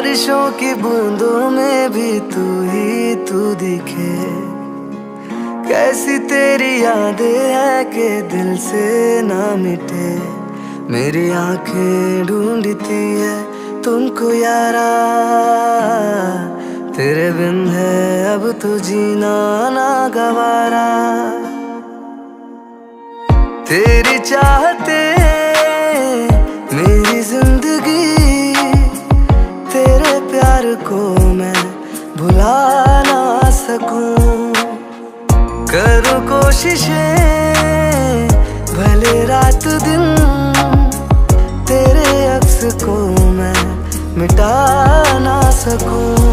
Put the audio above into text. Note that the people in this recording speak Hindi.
बारिशों की बूंदों में भी तू ही तू दिखे। कैसी तेरी यादें हैं कि दिल से ना मिटे। मेरी आंखें ढूंढती है तुमको यारा, तेरे बिन है अब तो जीना ना गवारा। तेरी चाहते मेरी जिंदगी, तेरे प्यार को मैं भुला ना सकूं। करूं कोशिशें भले रात दिन, तेरे अक्स को मैं मिटा ना सकूं।